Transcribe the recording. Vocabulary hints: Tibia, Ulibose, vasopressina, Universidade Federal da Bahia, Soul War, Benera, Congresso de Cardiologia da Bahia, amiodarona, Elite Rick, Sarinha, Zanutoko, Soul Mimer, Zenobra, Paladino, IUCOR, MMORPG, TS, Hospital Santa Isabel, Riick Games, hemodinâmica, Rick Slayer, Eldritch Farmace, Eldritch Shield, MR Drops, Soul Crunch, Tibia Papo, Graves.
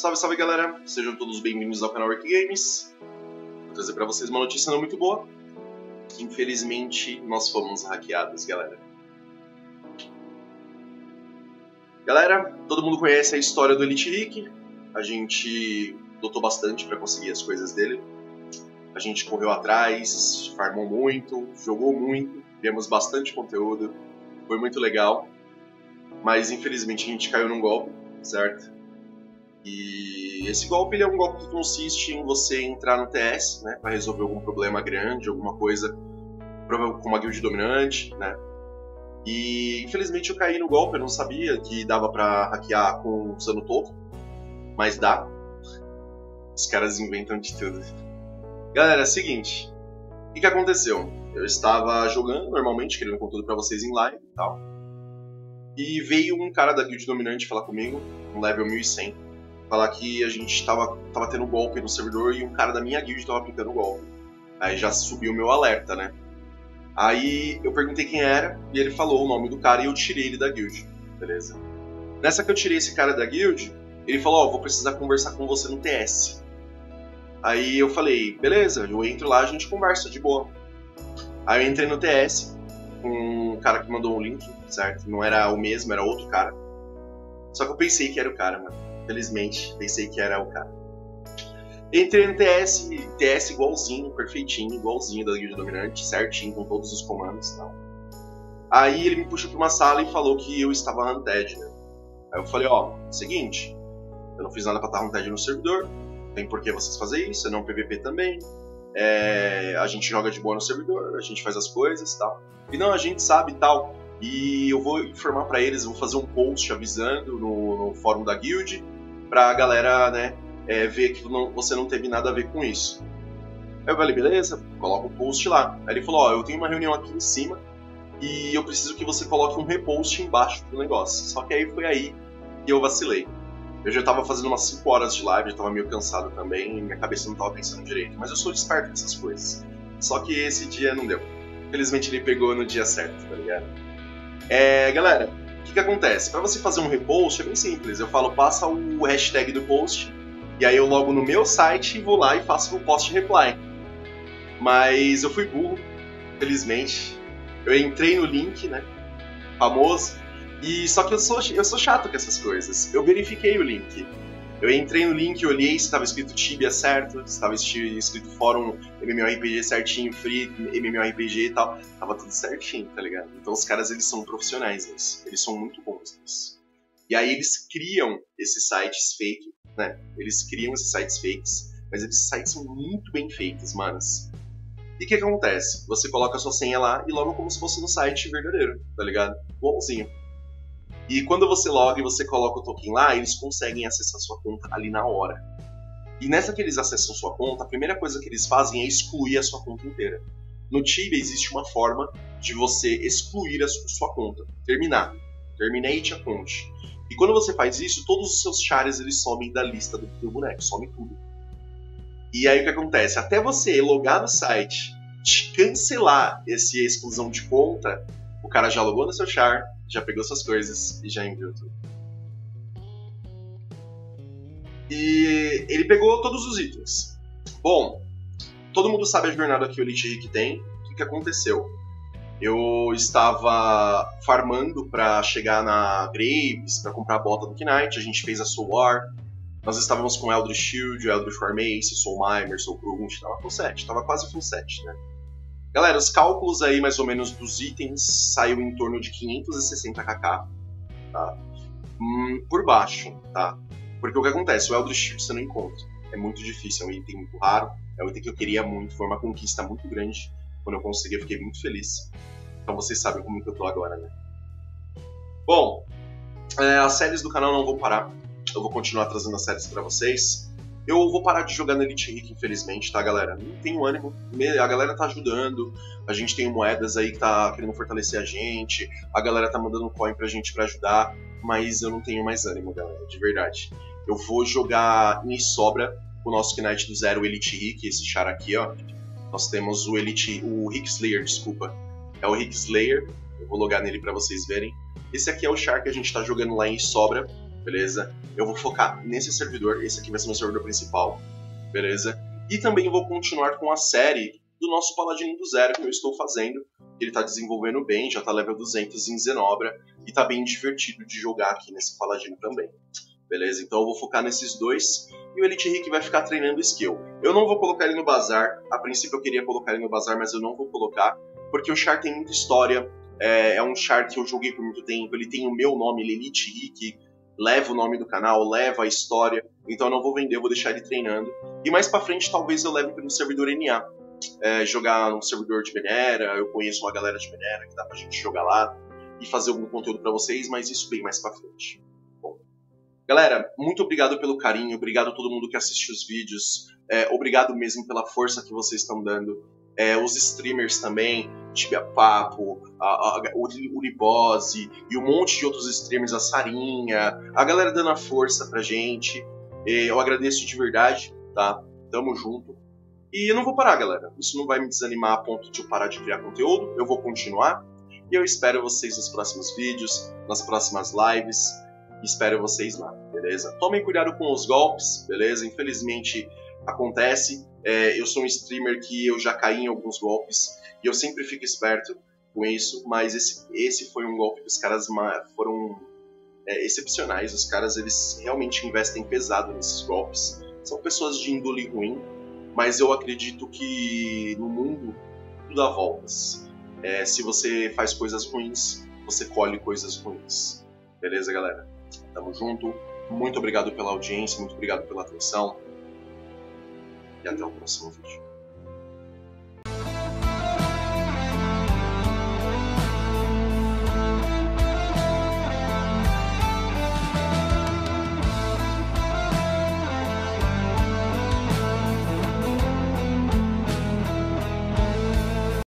Salve, salve galera, sejam todos bem-vindos ao canal Riick Games. Vou trazer pra vocês uma notícia não muito boa, que infelizmente nós fomos hackeados, galera. Galera, todo mundo conhece a história do Elite Rick, a gente lutou bastante pra conseguir as coisas dele. A gente correu atrás, farmou muito, jogou muito, criamos bastante conteúdo, foi muito legal. Mas infelizmente a gente caiu num golpe, certo? E esse golpe ele é um golpe que consiste em você entrar no TS, né, para resolver algum problema grande, alguma coisa com uma guild dominante, né? E infelizmente eu caí no golpe, eu não sabia que dava para hackear com o Zanutoko, mas dá. Os caras inventam de tudo. Galera, é o seguinte, o que aconteceu? Eu estava jogando normalmente, querendo conteúdo para vocês em live e tal, e veio um cara da guild dominante falar comigo, um level 1100. Falar que a gente tava tendo golpe no servidor e um cara da minha guild tava aplicando golpe. Aí já subiu o meu alerta, né? Aí eu perguntei quem era e ele falou o nome do cara e eu tirei ele da guild, beleza? Nessa que eu tirei esse cara da guild, ele falou, ó, vou precisar conversar com você no TS. Aí eu falei, beleza, eu entro lá, a gente conversa de boa. Aí eu entrei no TS com um cara que mandou um link, certo? Não era o mesmo, era outro cara. Só que eu pensei que era o cara, mano. Infelizmente, pensei que era o cara. Entrei no TS igualzinho, perfeitinho, igualzinho da guilda dominante, certinho, com todos os comandos e tal. Aí ele me puxou pra uma sala e falou que eu estava hunted, né? Aí eu falei, ó, seguinte, eu não fiz nada pra estar hunted no servidor, não tem por que vocês fazerem isso, eu não PVP também, a gente joga de boa no servidor, a gente faz as coisas e tal. E não, a gente sabe e tal. E eu vou informar pra eles, vou fazer um post avisando no fórum da guild pra galera, né, ver que você não teve nada a ver com isso. Aí eu falei, beleza, coloca o post lá. Aí ele falou, ó, eu tenho uma reunião aqui em cima e eu preciso que você coloque um repost embaixo do negócio. Só que aí foi aí que eu vacilei. Eu já tava fazendo umas 5 horas de live, já tava meio cansado também, minha cabeça não tava pensando direito, mas eu sou desperto nessas coisas. Só que esse dia não deu. Felizmente ele pegou no dia certo, tá ligado? Galera, o que acontece? Pra você fazer um repost é bem simples, eu falo, passa o hashtag do post, e aí eu logo no meu site vou lá e faço o post reply. Mas eu fui burro, felizmente, eu entrei no link, né, famoso, e só que eu sou chato com essas coisas, eu verifiquei o link. Eu entrei no link, olhei se estava escrito Tibia certo, se estava escrito fórum MMORPG certinho, free MMORPG e tal. Tava tudo certinho, tá ligado? Então os caras, eles são profissionais nisso. Eles são muito bons nisso. E aí eles criam esses sites fake, né? Eles criam esses sites fakes, mas esses sites são muito bem feitos, manas. E o que acontece? Você coloca a sua senha lá e loga como se fosse no site verdadeiro, tá ligado? Bonzinho. E quando você loga e você coloca o token lá, eles conseguem acessar sua conta ali na hora. E nessa que eles acessam sua conta, a primeira coisa que eles fazem é excluir a sua conta inteira. No Tibia existe uma forma de você excluir a sua conta, terminar, terminate a conta. E quando você faz isso, todos os seus chars eles somem da lista do boneco, some tudo. E aí o que acontece? Até você logar no site, cancelar essa exclusão de conta, o cara já logou no seu char, já pegou suas coisas e já enviou tudo. E ele pegou todos os itens. Bom, todo mundo sabe a jornada que o Lich Rick tem. O que aconteceu? Eu estava farmando pra chegar na Graves, pra comprar a bota do Knight, a gente fez a Soul War. Nós estávamos com Eldritch Shield, Eldritch Farmace, Soul Mimer, Soul Crunch, tava full set, tava quase full set, né? Galera, os cálculos aí, mais ou menos, dos itens saiu em torno de 560 kk, tá? Por baixo, tá? Porque o que acontece? O Eldritch Shield você não encontra. É muito difícil, é um item muito raro. É um item que eu queria muito, foi uma conquista muito grande. Quando eu consegui, eu fiquei muito feliz. Então vocês sabem como que eu tô agora, né? Bom, as séries do canal não vão parar. Eu vou continuar trazendo as séries pra vocês. Eu vou parar de jogar na Elite Rick, infelizmente, tá, galera? Não tenho ânimo, a galera tá ajudando, a gente tem moedas aí que tá querendo fortalecer a galera tá mandando coin pra gente pra ajudar, mas eu não tenho mais ânimo, galera, de verdade. Eu vou jogar em sobra o nosso Knight do Zero, o Elite Rick, esse char aqui, ó. Nós temos o Rick Slayer, desculpa. É o Rick Slayer, eu vou logar nele pra vocês verem. Esse aqui é o char que a gente tá jogando lá em sobra. beleza? Eu vou focar nesse servidor, esse aqui vai ser meu servidor principal, beleza? E também vou continuar com a série do nosso Paladino do Zero que eu estou fazendo. Ele tá desenvolvendo bem, já tá level 200 em Zenobra e tá bem divertido de jogar aqui nesse Paladino também. Beleza? Então eu vou focar nesses dois e o Elite Rick vai ficar treinando skill. Eu não vou colocar ele no bazar, a princípio eu queria colocar ele no bazar, mas eu não vou colocar, porque o char tem muita história, é um char que eu joguei por muito tempo, ele tem o meu nome, Elite Rick, leva o nome do canal, leva a história, então eu não vou vender, eu vou deixar ele treinando. E mais pra frente talvez eu leve para um servidor NA, jogar um servidor de Benera, eu conheço uma galera de Benera que dá pra gente jogar lá e fazer algum conteúdo pra vocês, mas isso bem mais pra frente. Galera, muito obrigado pelo carinho, obrigado a todo mundo que assiste os vídeos, obrigado mesmo pela força que vocês estão dando, os streamers também, Tibia Papo, Ulibose e um monte de outros streamers, a Sarinha, a galera dando a força pra gente, eu agradeço de verdade, tá? Tamo junto. E eu não vou parar, galera, isso não vai me desanimar a ponto de eu parar de criar conteúdo, eu vou continuar e eu espero vocês nos próximos vídeos, nas próximas lives. Espero vocês lá, beleza? Tomem cuidado com os golpes, beleza? Infelizmente acontece. Eu sou um streamer que eu já caí em alguns golpes e eu sempre fico esperto com isso, mas esse foi um golpe que os caras foram excepcionais. Os caras, eles realmente investem pesado nesses golpes. São pessoas de índole ruim, mas eu acredito que no mundo tudo dá voltas. Se você faz coisas ruins, você colhe coisas ruins. Beleza, galera? Tamo junto, muito obrigado pela audiência, muito obrigado pela atenção e até o próximo vídeo.